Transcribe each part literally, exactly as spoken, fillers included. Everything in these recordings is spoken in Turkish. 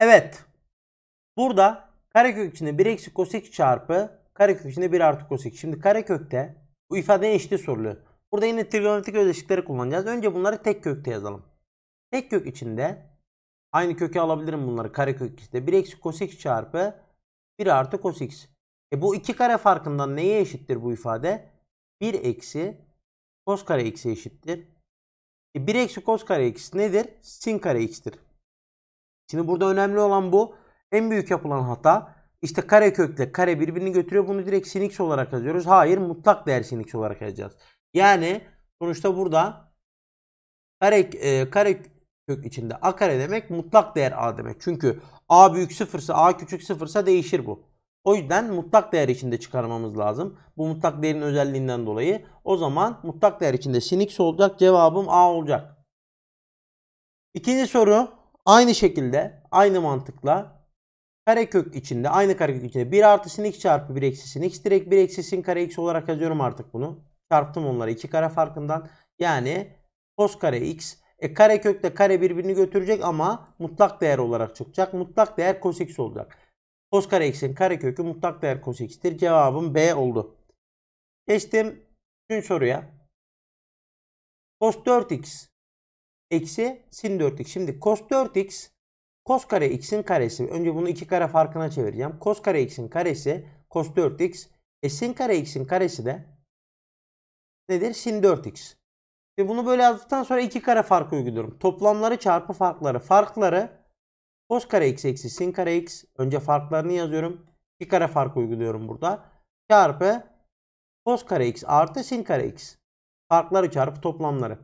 Evet. Burada karekök içinde bir eksi kosek çarpı karekök içinde bir artı kosek. Şimdi karekökte bu ifadeye eşitliği soruluyor. Burada yine trigonometrik özdeşlikleri kullanacağız. Önce bunları tek kökte yazalım. Tek kök içinde aynı köke alabilirim bunları. Karekök içinde bir eksi kosek çarpı bir artı kosek. E bu iki kare farkından neye eşittir bu ifade? bir eksi kos kare eksi eşittir. E bir eksi kos kare eksi nedir? Sin kare eksidir. Şimdi burada önemli olan bu. En büyük yapılan hata, işte kare kökle kare birbirini götürüyor. Bunu direkt sin x olarak yazıyoruz. Hayır, mutlak değer sin x olarak yazacağız. Yani sonuçta burada kare, e, kare kök içinde a kare demek mutlak değer a demek. Çünkü a büyük sıfırsa a küçük sıfırsa değişir bu. O yüzden mutlak değer içinde çıkarmamız lazım. Bu mutlak değerin özelliğinden dolayı. O zaman mutlak değer içinde sin x olacak. Cevabım a olacak. İkinci soru aynı şekilde aynı mantıkla karekök içinde aynı karekök içinde bir artı sin x çarpı bir eksi sin x direkt bir eksi sin kare x olarak yazıyorum artık bunu. Çarptım onları iki kare farkından. Yani cos kare x. E karekökle kare birbirini götürecek ama mutlak değer olarak çıkacak. Mutlak değer cos x olacak. Cos kare x'in karekökü mutlak değer cos x'tir. Cevabım B oldu. Geçtim üçüncü soruya. Cos dört x eksi sin dört x. Şimdi cos dört x cos kare x'in karesi. Önce bunu iki kare farkına çevireceğim. Cos kare x'in karesi cos dört x. E sin kare x'in karesi de nedir? Sin dört x. Ve bunu böyle yazdıktan sonra iki kare farkı uyguluyorum. Toplamları çarpı farkları. Farkları cos kare x eksi sin kare x. Önce farklarını yazıyorum. iki kare fark uyguluyorum burada. Çarpı cos kare x artı sin kare x. Farkları çarpı toplamları.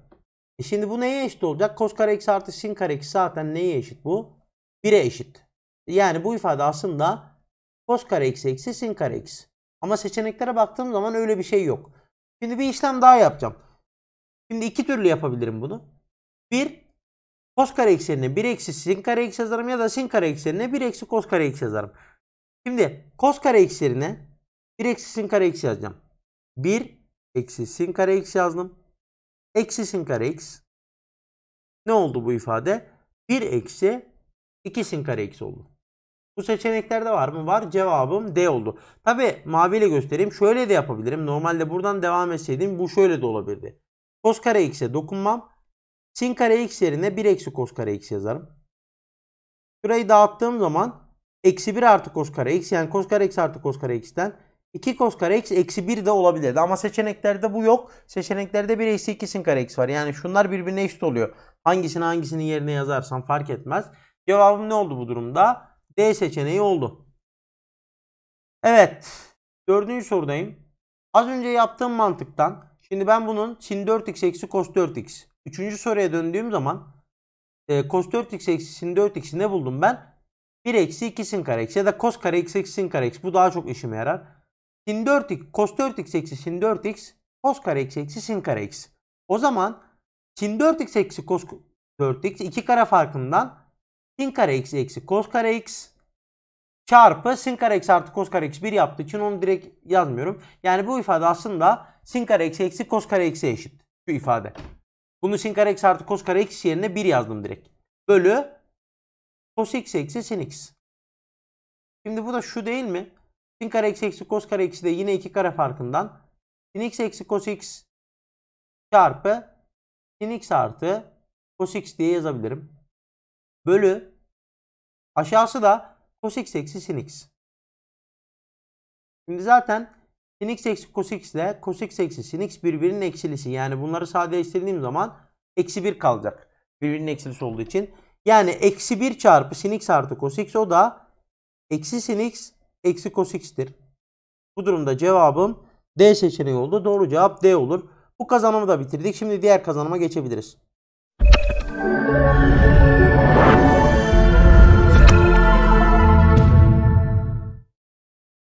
E şimdi bu neye eşit olacak? Cos kare x artı sin kare x zaten neye eşit bu? bire eşit. Yani bu ifade aslında cos kare x eksi sin kare x. Ama seçeneklere baktığım zaman öyle bir şey yok. Şimdi bir işlem daha yapacağım. Şimdi iki türlü yapabilirim bunu. Bir, cos kare eksenine bir eksi sin kare x yazarım ya da sin kare eksenine bir eksi cos kare x yazarım. Şimdi cos kare eksenine bir eksi sin kare x yazacağım. bir eksi sin kare x yazdım. Eksi sin kare x. Ne oldu bu ifade? bir eksi iki sin kare x oldu. Bu seçeneklerde var mı? Var. Cevabım D oldu. Tabi maviyle göstereyim. Şöyle de yapabilirim. Normalde buradan devam etseydim bu şöyle de olabilirdi. Cos kare x'e dokunmam. Sin kare x yerine bir eksi cos kare x yazarım. Şurayı dağıttığım zaman eksi bir artı cos kare x, yani cos kare x artı cos kare x'ten iki cos kare x eksi bir de olabilirdi. Ama seçeneklerde bu yok. Seçeneklerde bir eksi iki sin kare x var. Yani şunlar birbirine eşit oluyor. Hangisini hangisinin yerine yazarsam fark etmez. Cevabım ne oldu bu durumda? D seçeneği oldu. Evet. Dördüncü sorudayım. Az önce yaptığım mantıktan şimdi ben bunun sin dört x eksi cos dört x. Üçüncü soruya döndüğüm zaman e, cos dört x eksi sin dört x'i ne buldum ben? bir eksi iki sin kare x ya da cos kare x eksi sin kare x. Bu daha çok işime yarar. Sin dört x, cos dört x eksi sin dört x cos kare x eksi sin kare x. O zaman sin dört x eksi cos dört x iki kare farkından sin kare x eksi cos kare x çarpı sin kare x artı cos kare x bir yaptığı için onu direkt yazmıyorum. Yani bu ifade aslında sin kare x eksi cos kare x'e eşit. Şu ifade. Bunu sin kare x artı cos kare x yerine bir yazdım direkt. Bölü cos x eksi sin x. Şimdi bu da şu değil mi? Sin kare x eksi cos kare x'i de yine iki kare farkından sin x eksi cos x çarpı sin x artı cos x diye yazabilirim. Bölü aşağısı da cos x eksi sin x. Şimdi zaten sin x eksi cos x ile cos x eksi sin x birbirinin eksilisi. Yani bunları sadeleştirdiğim zaman eksi bir kalacak. Birbirinin eksilisi olduğu için. Yani eksi bir çarpı sin x artı cos x o da eksi sin x eksi cos x'tir. Bu durumda cevabım D seçeneği oldu. Doğru cevap D olur. Bu kazanımı da bitirdik. Şimdi diğer kazanıma geçebiliriz.